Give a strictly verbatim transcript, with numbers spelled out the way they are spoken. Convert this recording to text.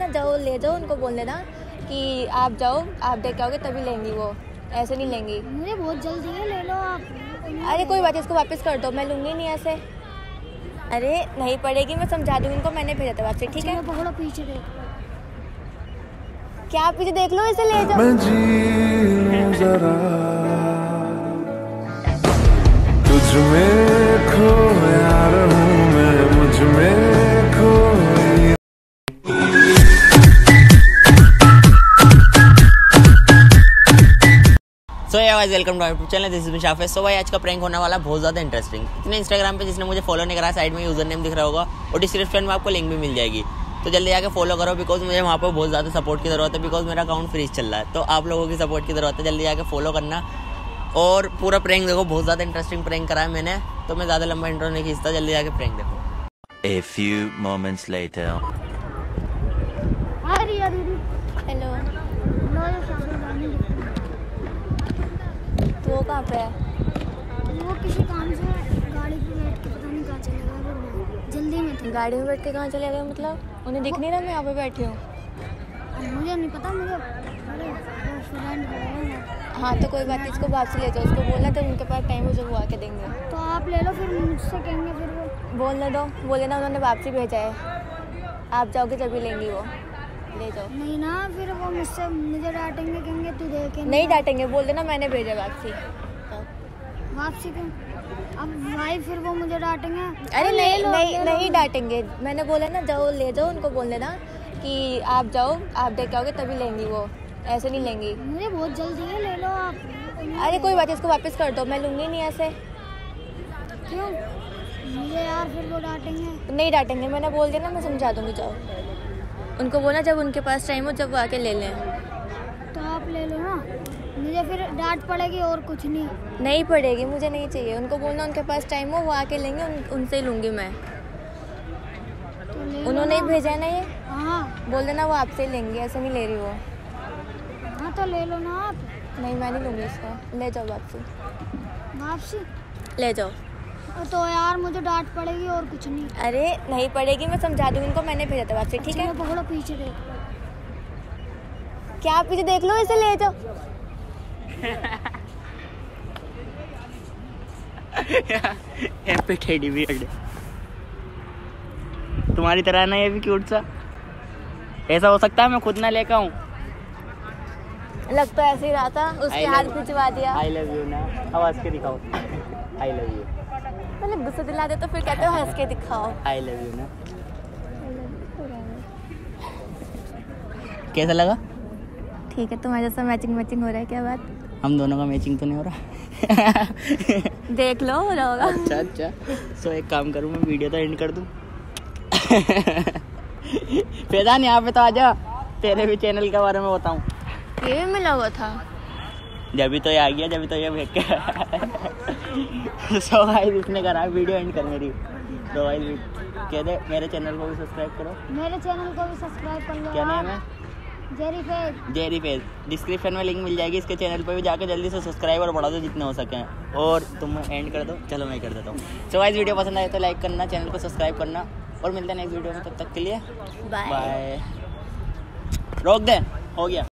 ना, जाओ ले जाओ, उनको बोल देना कि आप जाओ, आप देख के आओगे तभी लेंगी वो, ऐसे नहीं लेंगी। मुझे बहुत जल्दी है, ले लो आप। अरे कोई बात, इसको वापस कर दो, मैं लूँगी नहीं ऐसे। अरे नहीं पड़ेगी, मैं समझा दूँगी इनको, मैंने भेजा था वापस, ठीक है। बहुत पीछे क्या आप पीछे देख लो, इसे ले जाओ। So yeah guys, welcome to YouTube channel, this is me Shafaiz. सो भाई आज का प्रैंक होने वाला बहुत ज़्यादा इंटरेस्टिंग। इतने इंस्टाग्राम पे जिसने मुझे फॉलो नहीं करा, साइड में यूज़र नेम दिख रहा होगा और डिस्क्रिप्शन में आपको लिंक भी मिल जाएगी, तो जल्दी जाकर फॉलो करो, बिकॉज मुझे वहाँ पर बहुत ज़्यादा सपोर्ट की ज़रूरत है, बिकॉज मेरा अकाउंट फ्रीज चल रहा है, तो आप लोगों की सपोर्ट की ज़रूरत है। जल्दी जाकर फॉलो करना और पूरा प्रैंक देखो, बहुत ज़्यादा इंटरेस्टिंग प्रैंक करा है मैंने, तो मैं ज़्यादा लंबा इंट्रो नहीं खींचता, जल्दी जाकर प्रैंक देखो। A few moments later. वो कहाँ पे है? वो किसी काम से गाड़ी पे बैठ के पता नहीं कहाँ चले गए, जल्दी में थे। गाड़ी में बैठ के कहाँ चले गए मतलब? उन्हें दिख नहीं रहा मैं यहाँ पे बैठी हूँ? मुझे नहीं पता, मुझे। हाँ तो कोई बात नहीं, इसको बात से ले जाओ, उसको बोलना तो उनके पास टाइम हो जब वो आके देंगे। तो आप ले लो, फिर मुझसे कहेंगे, फिर वो बोलने दो, बोले ना उन्होंने वापसी भेजा है, आप जाओगे तभी लेंगी वो, ले जाओ। नहीं ना, फिर वो मुझसे मुझे डांटेंगे, कहेंगे तू देखे नहीं, डांटेंगे, बोल देना मैंने भेजा वापसी। वापसी क्यों? अब भाई फिर वो मुझे डांटेंगे। अरे नहीं नहीं नहीं डांटेंगे, मैंने बोला ना जाओ ले जाओ, उनको बोल देना कि आप जाओ, आप देख के आओगे तभी लेंगी वो, ऐसे नहीं लेंगी। मुझे बहुत जल्दी है, ले लो आप। अरे कोई बात, इसको वापस कर दो, मैं लूँगी नहीं ऐसे। क्यों? मुझे यार फिर वो डांटेंगे। नहीं डांटेंगे, मैंने बोल दिया ना, मैं समझा दूँगी, जाओ। उनको बोला जब उनके पास टाइम हो, जब वो आके ले लें। तो आप ले लो ना, मुझे फिर डांट पड़ेगी और कुछ नहीं। नहीं पड़ेगी, मुझे नहीं चाहिए, उनको बोलना उनके पास टाइम हो, वो आके लेंगे, उन, उनसे ही लूँगी मैं। तो उन्होंने ही भेजा ना ये। हाँ बोल देना वो आपसे ही लेंगे, ऐसे नहीं ले रही वो। हाँ तो ले लो ना आप। नहीं मैं नहीं लूँगी इसको, ले जाओ वापसी। वापसी ले जाओ। तो यार मुझे डांट पड़ेगी और कुछ नहीं। अरे नहीं पड़ेगी, मैं समझा दूँगी इनको, मैंने भेजा था वापसी, ठीक है। पकड़ो पीछे देख, क्या आप पीछे देख लो, इसे ले जाओ। तुम्हारी तरह ना ये भी क्यूट सा, ऐसा हो सकता है मैं खुद ना लेकर आऊँ? लगता ऐसे ही रहा था, उसके हाथ खिंचवा दिया। आई लव यू ना, आवाज के दिखाओ आई लव यू, मतलब गुस्सा दिला दे तो फिर कहते हो हंस के दिखाओ आई लव यू ना। कैसा लगा? ठीक है, तुम्हारे जैसा मैचिंग मैचिंग हो रहा है, क्या बात? हम दोनों का मैचिंग तो नहीं हो रहा। देख लो हो रहा होगा। अच्छा अच्छा, सो एक काम करूँ मैं, वीडियो तो एंड कर दूँ। फैजान यहाँ पे तो आ जा, तेरे भी चैनल के बारे में बताऊँ। ये भी मिला हुआ था, जब भी तो ये आ गया, जब भी तो ये भेज के। सो गाइस इसने करा वीडियो एंड कर मेरी। तो गाइस कह दे मेरे चैनल को भी सब्सक्राइब करो, मेरे चैनल को भी सब्सक्राइब कर लो। क्या नाम है? जेरी फेज। जेरी फेज। डिस्क्रिप्शन में लिंक मिल जाएगी, इसके चैनल पर भी जाकर जल्दी से सब्सक्राइब और बढ़ा दो जितने हो सके। और तुम एंड कर दो, चलो मैं कर देता हूँ। सो गाइस वीडियो पसंद आए तो लाइक करना, चैनल को सब्सक्राइब करना, और मिलते हैं नेक्स्ट वीडियो में, तब तक के लिए बाय। रोक दे, हो गया।